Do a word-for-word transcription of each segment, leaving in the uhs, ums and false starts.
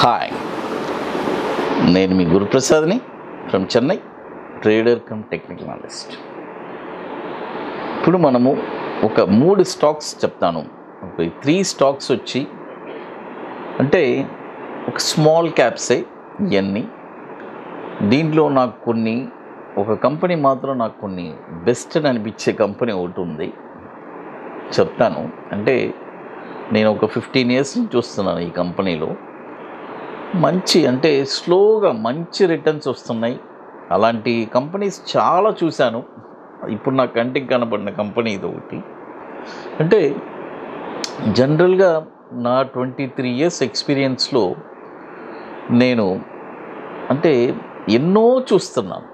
Hi, నేను మీ గురుప్రసాద్ని from Chennai, trader cum technical analyst. ఇప్పుడు మనము ఒక మూడు స్టాక్స్ చెప్తాను. ఒక త్రీ స్టాక్స్ వచ్చి అంటే ఒక స్మాల్ క్యాప్సే ఇవన్నీ. దీంట్లో నాకు కొన్ని, ఒక కంపెనీ మాత్రం నాకు కొన్ని బెస్ట్ అని అనిపించే కంపెనీ ఒకటి ఉంది, చెప్తాను. అంటే నేను ఒక ఫిఫ్టీన్ ఇయర్స్ నుంచి చూస్తున్నాను ఈ కంపెనీలో. మంచి అంటే స్లోగా మంచి రిటర్న్స్ వస్తున్నాయి. అలాంటి కంపెనీస్ చాలా చూశాను. ఇప్పుడు నా కంటికి కనపడిన కంపెనీ ఇది ఒకటి. అంటే జనరల్గా నా ట్వంటీ త్రీ ఇయర్స్ ఎక్స్పీరియన్స్లో నేను అంటే ఎన్నో చూస్తున్నాను,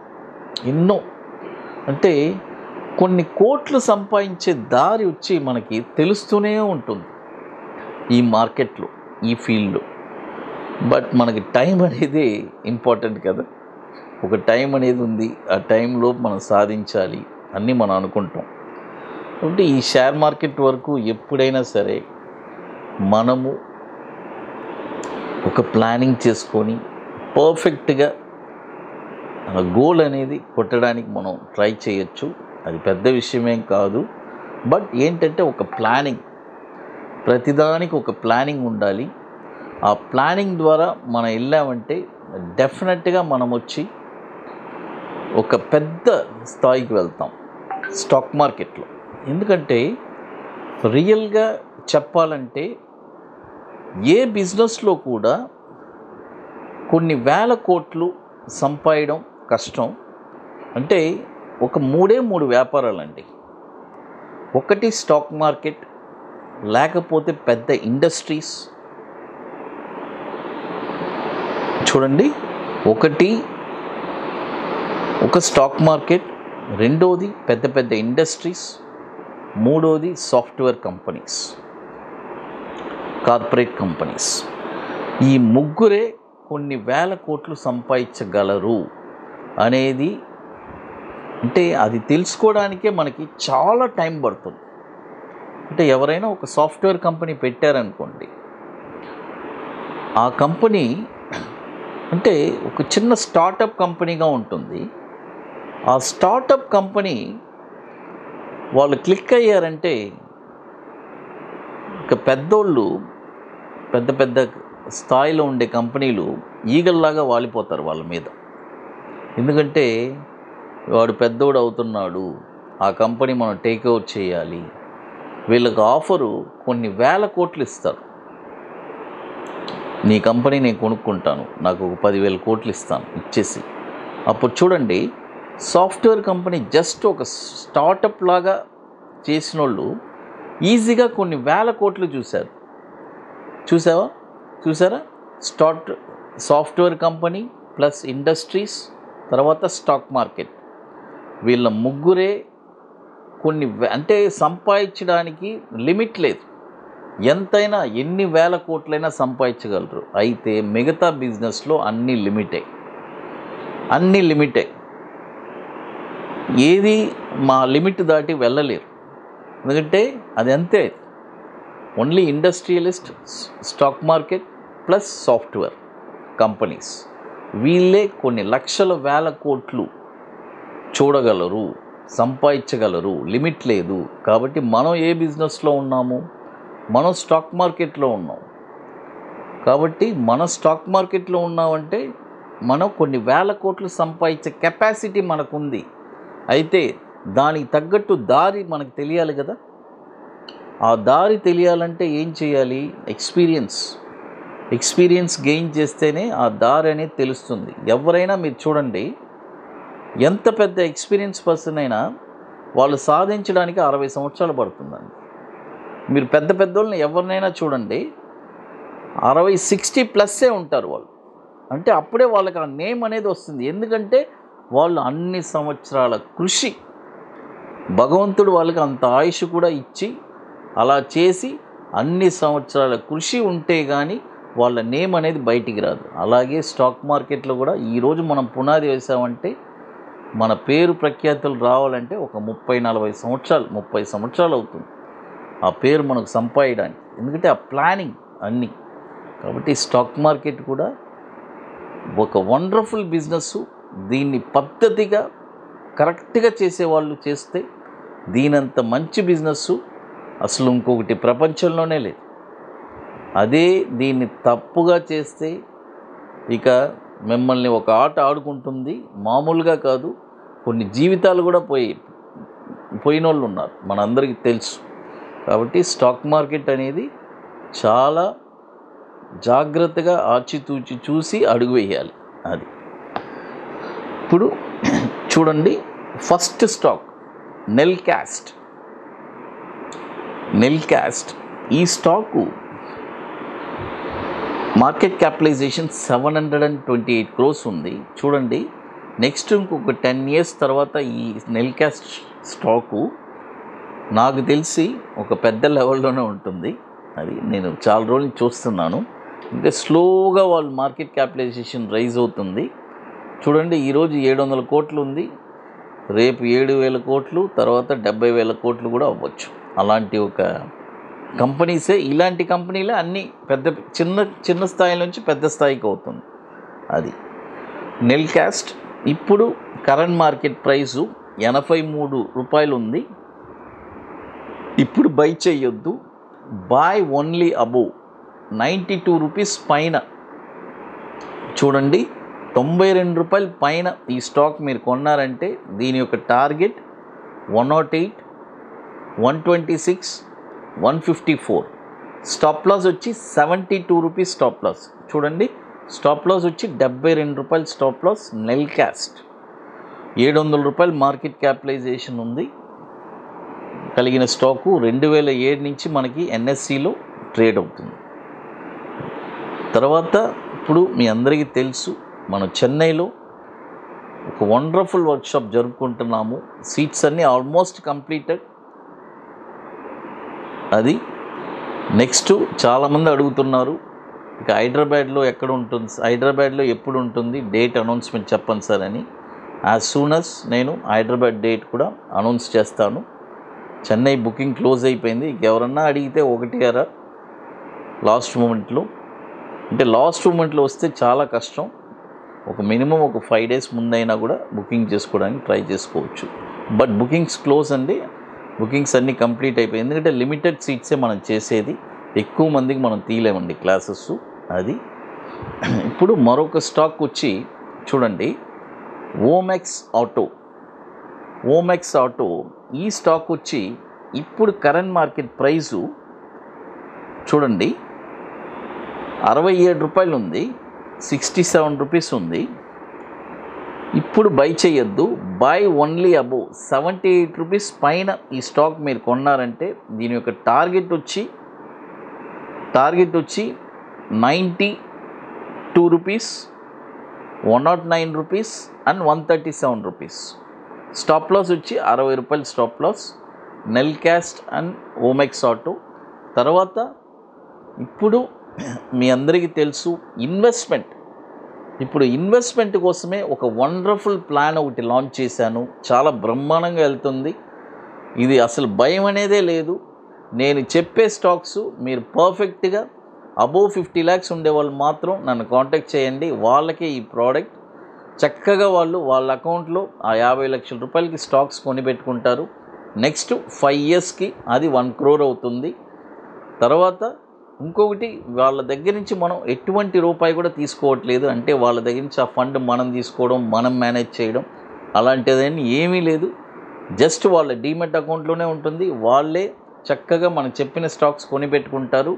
ఎన్నో. అంటే కొన్ని కోట్లు సంపాదించే దారి వచ్చి మనకి తెలుస్తూనే ఉంటుంది ఈ మార్కెట్లో, ఈ ఫీల్డ్లో. బట్ మనకి టైం అనేది ఇంపార్టెంట్ కదా. ఒక టైం అనేది ఉంది, ఆ టైంలో మనం సాధించాలి అని మనం అనుకుంటాం. కాబట్టి ఈ షేర్ మార్కెట్ వరకు ఎప్పుడైనా సరే మనము ఒక ప్లానింగ్ చేసుకొని పర్ఫెక్ట్గా గోల్ అనేది కొట్టడానికి మనం ట్రై చేయొచ్చు. అది పెద్ద విషయమేం కాదు. బట్ ఏంటంటే ఒక ప్లానింగ్, ప్రతిదానికి ఒక ప్లానింగ్ ఉండాలి. ఆ ప్లానింగ్ ద్వారా మనం వెళ్ళామంటే డెఫినెట్గా మనం వచ్చి ఒక పెద్ద స్థాయికి వెళ్తాం స్టాక్ మార్కెట్లో. ఎందుకంటే రియల్గా చెప్పాలంటే ఏ బిజినెస్లో కూడా కొన్ని వేల కోట్లు సంపాదడం కష్టం. అంటే ఒక మూడే మూడు వ్యాపారాలండి. ఒకటి స్టాక్ మార్కెట్, లేకపోతే పెద్ద ఇండస్ట్రీస్. చూడండి, ఒకటి ఒక స్టాక్ మార్కెట్, రెండోది పెద్ద పెద్ద ఇండస్ట్రీస్, మూడోది సాఫ్ట్వేర్ కంపెనీస్, కార్పొరేట్ కంపెనీస్. ఈ ముగ్గురే కొన్ని వేల కోట్లు సంపాదించగలరు అనేది, అంటే అది తెలుసుకోవడానికే మనకి చాలా టైం పడుతుంది. అంటే ఎవరైనా ఒక సాఫ్ట్వేర్ కంపెనీ పెట్టారనుకోండి, ఆ కంపెనీ అంటే ఒక చిన్న స్టార్టప్ కంపెనీగా ఉంటుంది. ఆ స్టార్టప్ కంపెనీ వాళ్ళు క్లిక్ అయ్యారంటే ఇక పెద్దోళ్ళు, పెద్ద పెద్ద స్థాయిలో ఉండే కంపెనీలు ఈగల్లాగా వాలిపోతారు వాళ్ళ మీద. ఎందుకంటే వాడు పెద్దోడు అవుతున్నాడు, ఆ కంపెనీ మనం టేక్ ఓవర్ చేయాలి. వీళ్ళకి ఆఫరు కొన్ని వేల కోట్లు ఇస్తారు, నీ కంపెనీ నేను కొనుక్కుంటాను, నాకు ఒక పదివేల కోట్లు ఇస్తాను ఇచ్చేసి. అప్పుడు చూడండి, సాఫ్ట్వేర్ కంపెనీ జస్ట్ ఒక స్టార్టప్ లాగా చేసిన వాళ్ళు ఈజీగా కొన్ని వేల కోట్లు చూశారు. చూసావా చూసారా start software company plus industries, తర్వాత స్టాక్ మార్కెట్. వీళ్ళ ముగ్గురే కొన్ని అంటే సంపాదించడానికి లిమిట్ లేదు, ఎంతైనా ఎన్ని వేల కోట్లైనా సంపాదించగలరు. అయితే మిగతా బిజినెస్లో అన్నీ లిమిటే, అన్నీ లిమిటే. ఏది మా లిమిట్ దాటి వెళ్ళలేరు. ఎందుకంటే అది అంతే, only industrialist, stock market plus software companies, వీళ్ళే కొన్ని లక్షల వేల కోట్లు చూడగలరు, సంపాదించగలరు, లిమిట్ లేదు. కాబట్టి మనం ఏ బిజినెస్లో ఉన్నాము? మనం స్టాక్ మార్కెట్లో ఉన్నాం. కాబట్టి మన స్టాక్ మార్కెట్లో ఉన్నామంటే మనం కొన్ని వేల కోట్లు సంపాదించే కెపాసిటీ మనకుంది. అయితే దానికి తగ్గట్టు దారి మనకు తెలియాలి కదా. ఆ దారి తెలియాలంటే ఏం చేయాలి? ఎక్స్పీరియన్స్. ఎక్స్పీరియన్స్ గెయిన్ చేస్తేనే ఆ దారి అనేది తెలుస్తుంది. ఎవరైనా మీరు చూడండి, ఎంత పెద్ద ఎక్స్పీరియన్స్ పర్సన్ అయినా వాళ్ళు సాధించడానికి అరవై సంవత్సరాలు పడుతుందండి. మీరు పెద్ద పెద్దోళ్ళని ఎవరినైనా చూడండి, అరవై సిక్స్టీ ప్లస్సే ఉంటారు వాళ్ళు. అంటే అప్పుడే వాళ్ళకి ఆ నేమ్ అనేది వస్తుంది. ఎందుకంటే వాళ్ళు అన్ని సంవత్సరాల కృషి, భగవంతుడు వాళ్ళకి అంత ఆయుష్ కూడా ఇచ్చి అలా చేసి అన్ని సంవత్సరాల కృషి ఉంటే కానీ వాళ్ళ నేమ్ అనేది బయటికి రాదు. అలాగే స్టాక్ మార్కెట్లో కూడా ఈరోజు మనం పునాది వేసామంటే మన పేరు ప్రఖ్యాతులు రావాలంటే ఒక ముప్పై నలభై సంవత్సరాలు ముప్పై సంవత్సరాలు అవుతుంది ఆ పేరు మనకు సంపాదించడానికి. ఎందుకంటే ఆ ప్లానింగ్ అన్నీ. కాబట్టి స్టాక్ మార్కెట్ కూడా ఒక వండర్ఫుల్ బిజినెస్. దీన్ని పద్ధతిగా కరెక్ట్గా చేసేవాళ్ళు చేస్తే దీనంత మంచి బిజినెస్ అసలు ఇంకొకటి ప్రపంచంలోనే లేదు. అదే దీన్ని తప్పుగా చేస్తే ఇక మిమ్మల్ని ఒక ఆట ఆడుకుంటుంది, మామూలుగా కాదు. కొన్ని జీవితాలు కూడా పోయి పోయిన వాళ్ళు ఉన్నారు, మనందరికీ తెలుసు. కాబట్టి స్టాక్ మార్కెట్ అనేది చాలా జాగ్రత్తగా ఆచితూచి చూసి అడుగు వేయాలి. అది ఇప్పుడు చూడండి, ఫస్ట్ స్టాక్ నెల్కాస్ట్. నెల్కాస్ట్ ఈ stock market capitalization seven hundred and twenty eight crores ఉంది. చూడండి, నెక్స్ట్ ఇంకొక టెన్ ఇయర్స్ తర్వాత ఈ నెల్కాస్ట్ స్టాకు నాకు తెలిసి ఒక పెద్ద లెవెల్లోనే ఉంటుంది. అది నేను చాలా రోజులు చూస్తున్నాను. అంటే స్లోగా వాళ్ళు మార్కెట్ క్యాపిటలైజేషన్ రైజ్ అవుతుంది. చూడండి, ఈరోజు ఏడు వందల కోట్లు ఉంది, రేపు ఏడు వేల కోట్లు, తర్వాత డెబ్బై వేల కోట్లు కూడా అవ్వచ్చు. అలాంటి ఒక కంపెనీసే, ఇలాంటి కంపెనీలే అన్నీ పెద్ద చిన్న చిన్న స్థాయి నుంచి పెద్ద స్థాయికి అవుతుంది. అది నెల్కాస్ట్. ఇప్పుడు కరెంట్ మార్కెట్ ప్రైసు ఎనభై మూడు రూపాయలు ఉంది. ఇప్పుడు బై చేయొద్దు, buy only above ninety two rupees పైన. చూడండి, తొంభై రెండు రూపాయల పైన ఈ స్టాక్ మీరు కొన్నారంటే దీని యొక్క target one nought eight, one twenty six, one fifty four. Stop loss వచ్చి seventy two rupees stop loss. చూడండి, స్టాప్ లాస్ వచ్చి డెబ్బై రెండు రూపాయల స్టాప్ లాస్. నెల్కాస్ట్ ఏడు వందల రూపాయలు మార్కెట్ క్యాపిటలైజేషన్ ఉంది కలిగిన స్టాకు. రెండు వేల ఏడు నుంచి మనకి ఎన్ఎస్సిలో ట్రేడ్ అవుతుంది. తర్వాత ఇప్పుడు మీ అందరికీ తెలుసు, మనం చెన్నైలో ఒక వండర్ఫుల్ వర్క్షాప్ జరుపుకుంటున్నాము. సీట్స్ అన్నీ ఆల్మోస్ట్ కంప్లీటెడ్. అది నెక్స్ట్ చాలామంది అడుగుతున్నారు, ఇక హైదరాబాద్లో ఎక్కడ ఉంటుంది, హైదరాబాద్లో ఎప్పుడు ఉంటుంది డేట్ అనౌన్స్మెంట్ చెప్పండి సార్ అని. యాజ్ సూన్ యాజ్ నేను హైదరాబాద్ డేట్ కూడా అనౌన్స్ చేస్తాను. చెన్నై బుకింగ్ క్లోజ్ అయిపోయింది. ఎవరన్నా అడిగితే ఒకటి అరా లాస్ట్ మూమెంట్లో, అంటే లాస్ట్ మూమెంట్లో వస్తే చాలా కష్టం. ఒక మినిమం ఒక ఫైవ్ డేస్ ముందైనా కూడా బుకింగ్ చేసుకోవడానికి ట్రై చేసుకోవచ్చు. బట్ బుకింగ్స్ క్లోజ్ అండి, బుకింగ్స్ అన్నీ కంప్లీట్ అయిపోయాయి. ఎందుకంటే లిమిటెడ్ సీట్సే మనం చేసేది, ఎక్కువ మందికి మనం తీయలేమండి క్లాసెస్. అది ఇప్పుడు మరొక స్టాక్ వచ్చి చూడండి, ఓమెక్స్ ఆటో. ఓమెక్స్ ఆటో ఈ స్టాక్ వచ్చి ఇప్పుడు కరెంట్ మార్కెట్ ప్రైసు చూడండి అరవై ఏడు రూపాయలు ఉంది, సిక్స్టీ సెవెన్ రూపీస్ ఉంది. ఇప్పుడు బై చేయొద్దు, buy only above seventy eight rupees పైన ఈ స్టాక్ మీరు కొన్నారంటే దీని యొక్క టార్గెట్ వచ్చి టార్గెట్ వచ్చి ninety two rupees, one nought nine rupees and one thirty seven rupees. Stop loss వచ్చి అరవై రూపాయలు stop loss. Nelcast and Omax auto. తర్వాత ఇప్పుడు మీ అందరికీ తెలుసు ఇన్వెస్ట్మెంట్. ఇప్పుడు ఇన్వెస్ట్మెంట్ కోసమే ఒక వండర్ఫుల్ ప్లాన్ ఒకటి లాంచ్ చేశాను, చాలా బ్రహ్మాండంగా వెళ్తుంది. ఇది అసలు భయం అనేదే లేదు. నేను చెప్పే స్టాక్స్ మీరు పర్ఫెక్ట్గా అబోవ్ ఫిఫ్టీ ల్యాక్స్ ఉండేవాళ్ళు మాత్రం నన్ను కాంటాక్ట్ చేయండి. వాళ్ళకే ఈ ప్రోడక్ట్ చక్కగా వాళ్ళు వాళ్ళ అకౌంట్లో ఆ యాభై లక్షల రూపాయలకి స్టాక్స్ కొనిపెట్టుకుంటారు. నెక్స్ట్ ఫైవ్ ఇయర్స్కి అది వన్ క్రోర్ అవుతుంది. తర్వాత ఇంకొకటి, వాళ్ళ దగ్గర నుంచి మనం ఎటువంటి రూపాయి కూడా తీసుకోవట్లేదు. అంటే వాళ్ళ దగ్గర నుంచి ఆ ఫండ్ మనం తీసుకోవడం, మనం మేనేజ్ చేయడం అలాంటిదని ఏమీ లేదు. జస్ట్ వాళ్ళ డీమెట్ అకౌంట్లోనే ఉంటుంది. వాళ్ళే చక్కగా మనం చెప్పిన స్టాక్స్ కొనిపెట్టుకుంటారు.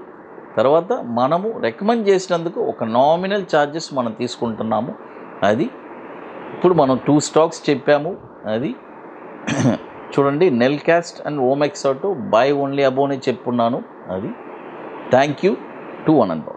తర్వాత మనము రికమెండ్ చేసినందుకు ఒక నామినల్ ఛార్జెస్ మనం తీసుకుంటున్నాము. అది ఇప్పుడు మనం టూ స్టాక్స్ చెప్పాము. అది చూడండి, Nelcast and Omax auto buy only అబోనే చెప్పున్నాను. అది thank you to one and